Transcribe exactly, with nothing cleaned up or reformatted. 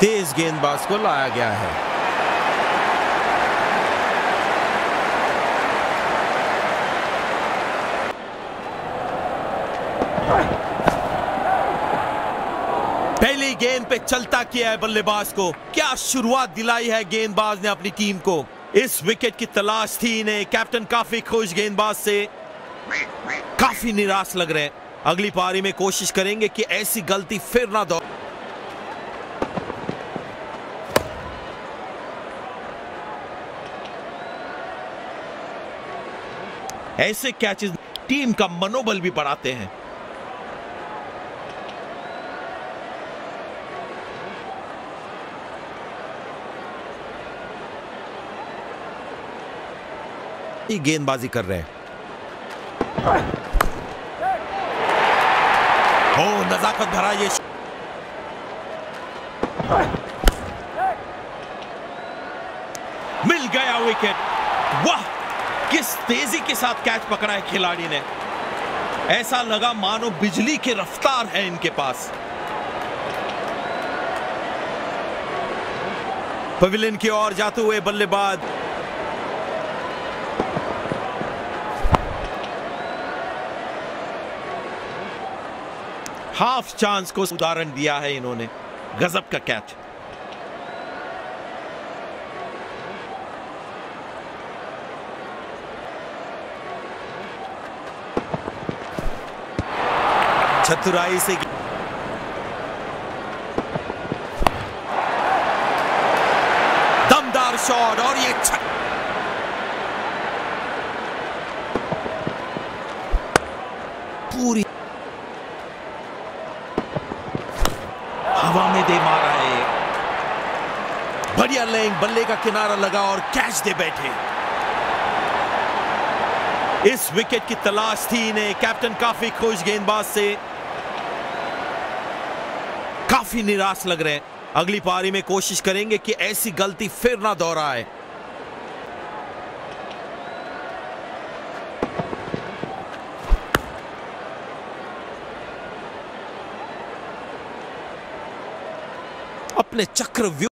तेज गेंदबाज को लाया गया है। पहली गेंद पे चलता किया है बल्लेबाज को। क्या शुरुआत दिलाई है गेंदबाज ने अपनी टीम को। इस विकेट की तलाश थी इन्हें। कैप्टन काफी खुश गेंदबाज से, काफी निराश लग रहे हैं। अगली पारी में कोशिश करेंगे कि ऐसी गलती फिर ना दो। ऐसे कैचेस टीम का मनोबल भी बढ़ाते हैं। गेंदबाजी कर रहे हैं। ओ, नजाकत भरा ये। मिल गया विकेट। वाह, किस तेजी के साथ कैच पकड़ा है खिलाड़ी ने। ऐसा लगा मानो बिजली की रफ्तार है इनके पास। पवेलियन की ओर जाते हुए बल्लेबाज। हाफ चांस को उदाहरण दिया है इन्होंने। गजब का कैच। चतुराई से दमदार शॉट और ये पूरी हवा में दे मारा है। बढ़िया लेंग, बल्ले का किनारा लगा और कैच दे बैठे। इस विकेट की तलाश थी इन्हें। कैप्टन काफी खुश गेंदबाज से, काफी निराश लग रहे हैं। अगली पारी में कोशिश करेंगे कि ऐसी गलती फिर ना दोहराए। अपने चक्रव्यूह